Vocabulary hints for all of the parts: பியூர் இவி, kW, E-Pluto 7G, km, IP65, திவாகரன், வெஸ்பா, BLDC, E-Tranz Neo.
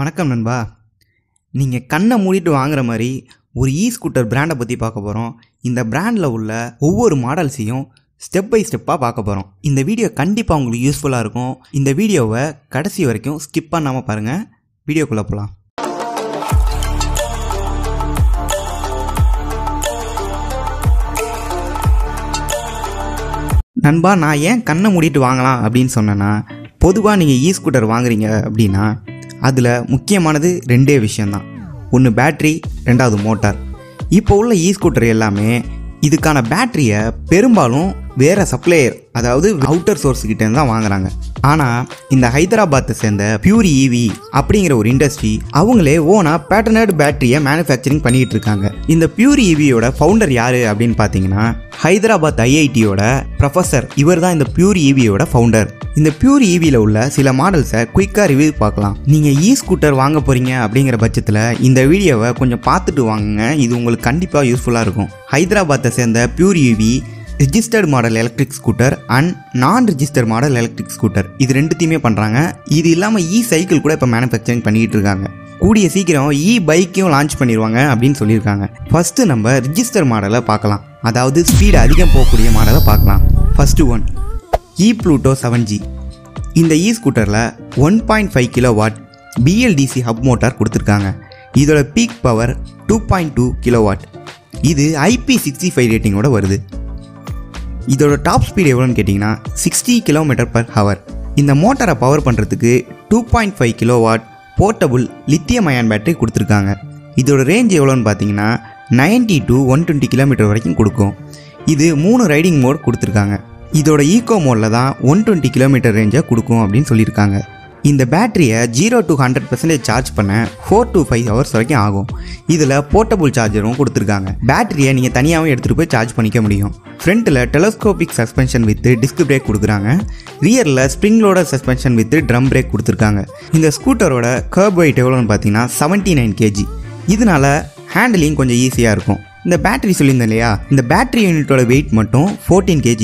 வணக்கம் நண்பா. நீங்கள் கண்ணை மூடிட்டு வாங்குற மாதிரி ஒரு இ ஸ்கூட்டர் பிராண்டை பற்றி பார்க்க போகிறோம். இந்த பிராண்டில் உள்ள ஒவ்வொரு மாடல்ஸையும் ஸ்டெப் பை ஸ்டெப்பாக பார்க்க போகிறோம். இந்த வீடியோ கண்டிப்பாக உங்களுக்கு யூஸ்ஃபுல்லாக இருக்கும். இந்த வீடியோவை கடைசி வரைக்கும் ஸ்கிப் பண்ணாமல் பாருங்கள். வீடியோக்குள்ளே போகலாம். நண்பா, நான் ஏன் கண்ணை மூடிட்டு வாங்கலாம் அப்படின்னு சொன்னேன்னா, பொதுவாக நீங்கள் இ ஸ்கூட்டர் வாங்குறீங்க அப்படின்னா அதில் முக்கியமானது ரெண்டே விஷயந்தான். ஒன்று பேட்ரி, ரெண்டாவது மோட்டார். இப்போ உள்ள இ ஸ்கூட்டர் எல்லாமே இதுக்கான பேட்டரியை பெரும்பாலும் வேறு சப்ளையர், அதாவது அவுட்டர் சோர்ஸ்கிட்டேருந்து தான் வாங்குறாங்க. ஆனால் இந்த ஹைதராபாத்தை சேர்ந்த பியூர் இவி அப்படிங்கிற ஒரு இண்டஸ்ட்ரி அவங்களே ஓனாக பேட்டர்னட் பேட்டரியை மேனுஃபேக்சரிங் பண்ணிக்கிட்டு இருக்காங்க. இந்த பியூர் இவியோட ஃபவுண்டர் யார் அப்படின்னு பார்த்தீங்கன்னா, ஹைதராபாத் ஐஐடியோட ப்ரொஃபஸர். இவர் தான் இந்த பியூர் இவியோட ஃபவுண்டர். இந்த பியூர் இவியில் உள்ள சில மாடல்ஸை குயிக்காக ரிவ்யூ பார்க்கலாம். நீங்கள் இ ஸ்கூட்டர் வாங்க போகிறீங்க அப்படிங்கிற பட்சத்தில் இந்த வீடியோவை கொஞ்சம் பார்த்துட்டு வாங்குங்க. இது உங்களுக்கு கண்டிப்பாக யூஸ்ஃபுல்லாக இருக்கும். ஹைதராபாத்தை சேர்ந்த பியூர் இவி registered model electric scooter and non registered model electric scooter, இது ரெண்டுத்தையுமே பண்ணுறாங்க. இது இல்லாமல் இ சைக்கிள் கூட இப்போ மேனுஃபேக்சரிங் பண்ணிக்கிட்டு இருக்காங்க. கூடிய சீக்கிரம் இ பைக்கையும் லான்ச் பண்ணிடுவாங்க அப்படின்னு சொல்லியிருக்காங்க. ஃபஸ்ட்டு நம்ம ரிஜிஸ்டர் மாடலை பார்க்கலாம், அதாவது ஸ்பீடு அதிகம் போகக்கூடிய மாடலை பார்க்கலாம். First one E-Pluto 7G. இந்த இ ஸ்கூட்டரில் 1.5 kW BLDC ஹப் மோட்டார் கொடுத்துருக்காங்க. இதோட பீக் பவர் 2.2 kW. இது IP65 ரேட்டிங்கோட வருது. இதோட டாப் ஸ்பீடு எவ்வளோன்னு கேட்டிங்கன்னா 60 km/h. இந்த மோட்டாரை பவர் பண்ணுறதுக்கு 2.5 kW portable lithium ion battery கொடுத்துருக்காங்க. இதோட ரேஞ்ச் எவ்வளோன்னு பார்த்தீங்கன்னா 90 to 120 km வரைக்கும் கொடுக்கும். இது 3 ரைடிங் மோட் கொடுத்துருக்காங்க. இதோட ஈகோ மோடில் தான் 120 km ரேஞ்சை கொடுக்கும் அப்படின்னு சொல்லியிருக்காங்க. இந்த பேட்டரியை 0 to 100% சார்ஜ் பண்ண 4 to 5 hours வரைக்கும் ஆகும். இதில் போர்ட்டபுள் சார்ஜரும் கொடுத்துருக்காங்க. பேட்டரியை நீங்கள் தனியாகவும் எடுத்துகிட்டு போய் சார்ஜ் பண்ணிக்க முடியும். ஃப்ரண்ட்டில் telescopic suspension with disc brake கொடுக்குறாங்க. ரியரில் spring loader suspension with drum brake கொடுத்துருக்காங்க. இந்த ஸ்கூட்டரோட கர்ப் வெயிட் எவ்வளோன்னு பார்த்தீங்கன்னா 79 kg. இதனால ஹேண்டிலிங் கொஞ்சம் ஈஸியாக இருக்கும். இந்த பேட்டரி சொல்லியிருந்தேன் இல்லையா, இந்த பேட்டரி யூனிட்டோட வெயிட் மட்டும் 14 kg.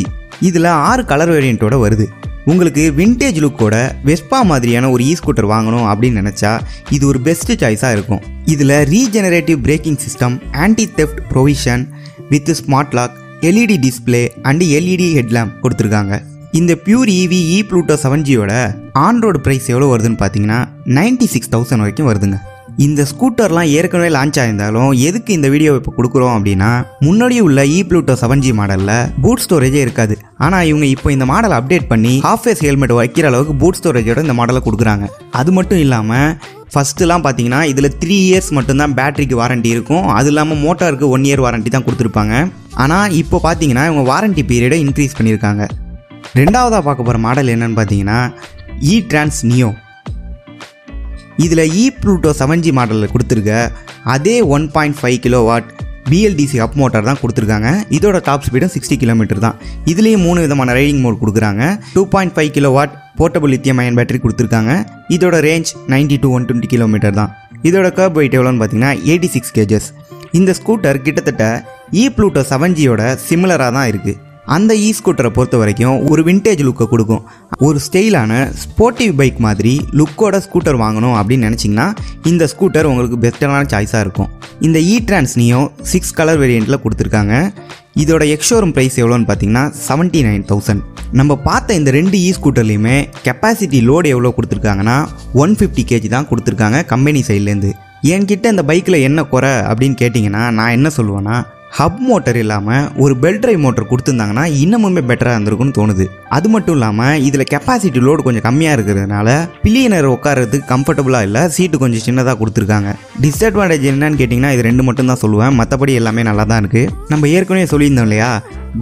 இதில் 6 கலர் வேரியண்ட்டோட வருது. உங்களுக்கு விண்டேஜ் லுக்கோட வெஸ்பா மாதிரியான ஒரு இ ஸ்கூட்டர் வாங்கணும் அப்படின்னு நினச்சா இது ஒரு பெஸ்ட்டு சாய்ஸாக இருக்கும். இதில் regenerative braking system, anti theft provision with smart lock, LED display and LED headlamp கொடுத்துருக்காங்க. இந்த பியூர் இவி E-Pluto 7Gயோட ஆன்ரோடு ப்ரைஸ் எவ்வளோ வருதுன்னு பார்த்தீங்கன்னா 96,000 வரைக்கும் வருதுங்க. இந்த ஸ்கூட்டர்லாம் ஏற்கனவே லான்ச் ஆகியிருந்தாலும் எதுக்கு இந்த வீடியோவை இப்போ கொடுக்குறோம் அப்படின்னா, முன்னாடியே உள்ள E-Pluto 7G மாடலில் பூட் ஸ்டோரேஜே இருக்காது. ஆனால் இவங்க இப்போ இந்த மாடலை அப்டேட் பண்ணி ஹாஃப் ஃபேஸ் ஹெல்மெட் வைக்கிற அளவுக்கு பூட் ஸ்டோரேஜோட இந்த மாடலை கொடுக்குறாங்க. அது மட்டும் இல்லாமல் ஃபஸ்ட்டுலாம் பார்த்தீங்கன்னா இதில் 3 years மட்டும்தான் பேட்டரிக்கு வாரண்டி இருக்கும். அது இல்லாமல் மோட்டாருக்கு 1 year வாரண்டி தான் கொடுத்துருப்பாங்க. ஆனால் இப்போ பார்த்தீங்கன்னா இவங்க வாரண்டி பீரியடை இன்க்ரீஸ் பண்ணியிருக்காங்க. ரெண்டாவதாக பார்க்க போகிற மாடல் என்னன்னு பார்த்தீங்கன்னா E-Tranz Neo. இதில் E-Pluto 7G மாடலில் கொடுத்துருக்க அதே 1.5 kW பிஎல்டிசி ஹப் மோட்டார் தான் கொடுத்துருக்காங்க. இதோட டாப் ஸ்பீடும் 60 km தான். இதுலேயும் 3 விதமான ரைடிங் மோட் கொடுக்குறாங்க. 2.5 kW portable lithium ion battery கொடுத்துருக்காங்க. இதோட ரேஞ்ச் 90 to 120 km தான். இதோட கர்ப் வெயிட் எவ்வளோன்னு பார்த்தீங்கன்னா 86 kg. இந்த ஸ்கூட்டர் கிட்டத்தட்ட E-Pluto 7Gயோட சிமிலராக தான் இருக்குது. அந்த இ ஸ்கூட்டரை பொறுத்த வரைக்கும் ஒரு விண்டேஜ் லுக்கை கொடுக்கும். ஒரு ஸ்டைலான ஸ்போர்ட்டிவ் பைக் மாதிரி லுக்கோட ஸ்கூட்டர் வாங்கணும் அப்படின்னு நினச்சிங்கன்னா இந்த ஸ்கூட்டர் உங்களுக்கு பெஸ்ட்டான சாய்ஸாக இருக்கும். இந்த E-Tranz Neo 6 கலர் வேரியண்ட்டில் கொடுத்துருக்காங்க. இதோட எக்ஸ்ஷோரூம் ப்ரைஸ் எவ்வளோன்னு பார்த்தீங்கன்னா 79,000. நம்ம பார்த்த இந்த 2 இ ஸ்கூட்டர்லேயுமே கெப்பாசிட்டி லோடு எவ்வளோ கொடுத்துருக்காங்கன்னா 150 kg தான் கொடுத்துருக்காங்க கம்பெனி சைட்லேருந்து. என்கிட்ட இந்த பைக்கில் என்ன குறை அப்படின்னு கேட்டிங்கன்னா நான் என்ன சொல்லுவேன்னா, ஹப் மோட்டர் இல்லாமல் ஒரு பெல்ட் ட்ரைவ் மோட்டர் கொடுத்துருந்தாங்கன்னா இன்னமுமே பெட்டராக இருந்திருக்குன்னு தோணுது. அது மட்டும் இல்லாமல் இதில் கெப்பாசிட்டி லோடு கொஞ்சம் கம்மியாக இருக்கிறதுனால பில்லியனர் உட்காரத்துக்கு கம்ஃபர்டபுளாக இல்லை, சீட்டு கொஞ்சம் சின்னதாக கொடுத்துருக்காங்க. டிஸ்அட்வான்டேஜ் என்னன்னு கேட்டிங்கன்னா இது 2 மட்டும் தான் சொல்லுவேன். மற்றபடி எல்லாமே நல்லா தான் இருக்குது. நம்ம ஏற்கனவே சொல்லியிருந்தோம் இல்லையா,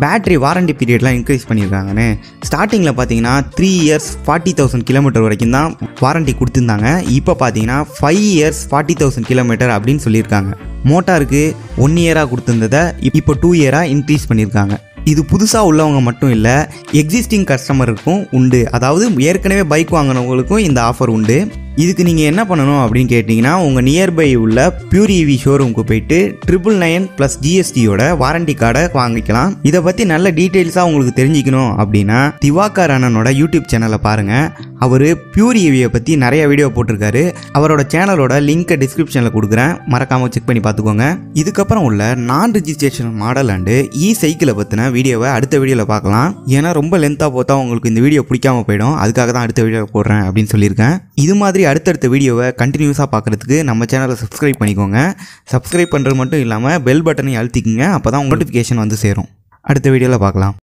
பேட்டரி வாரண்டி பீரியட்லாம் இன்க்ரீஸ் பண்ணியிருக்காங்கன்னு. ஸ்டார்டிங்கில் பார்த்தீங்கன்னா 3 years 40,000 km வரைக்கும் தான் வாரண்டி கொடுத்துருந்தாங்க. இப்போ பார்த்தீங்கன்னா 5 years 40,000 km அப்படின்னு சொல்லியிருக்காங்க. மோட்டாருக்கு 1 year கொடுத்துருந்ததை இப்போ 2 year இன்க்ரீஸ் பண்ணியிருக்காங்க. இது புதுசாக உள்ளவங்க மட்டும் இல்லை, எக்ஸிஸ்டிங் கஸ்டமருக்கும் உண்டு. அதாவது ஏற்கனவே பைக் வாங்கினவங்களுக்கும் இந்த ஆஃபர் உண்டு. இதுக்கு நீங்கள் என்ன பண்ணணும் அப்படின்னு கேட்டிங்கன்னா, உங்கள் நியர்பை உள்ள பியூர் இவி ஷோரூமுக்கு போயிட்டு 999+ GSTயோட வாரண்டி கார்டை வாங்கிக்கலாம். இதை பற்றி நல்ல டீட்டெயில்ஸாக உங்களுக்கு தெரிஞ்சிக்கணும் அப்படின்னா திவாகரனோட யூடியூப் சேனலை பாருங்கள். அவர் பியூர் இவியை பற்றி நிறைய வீடியோ போட்டிருக்காரு. அவரோட சேனலோட லிங்க்கை டிஸ்கிரிப்ஷனில் கொடுக்குறேன், மறக்காமல் செக் பண்ணி பார்த்துக்கோங்க. இதுக்கப்புறம் உள்ள நான் ரிஜிஸ்ட்ரேஷன் மாடல் அண்டு இ சைக்கிளை பற்றின வீடியோவை அடுத்த வீடியோவில் பார்க்கலாம். ஏன்னா ரொம்ப லென்த்தாக போத்தா உங்களுக்கு இந்த வீடியோ பிடிக்காமல் போயிடும், அதுக்காக தான் அடுத்த வீடியோவை போடுறேன் அப்படின்னு சொல்லியிருக்கேன். இது மாதிரி அடுத்தடுத்த வீடியோவை கண்டினியூஸாக பார்க்குறதுக்கு நம்ம சேனலை சப்ஸ்கிரைப் பண்ணிக்கோங்க. சப்ஸ்கிரைப் பண்ணுறது மட்டும் இல்லாமல் பெல் பட்டனை அழுத்திக்கோங்க, அப்போ தான் நோட்டிஃபிகேஷன் வந்து சேரும். அடுத்த வீடியோவில் பார்க்கலாம்.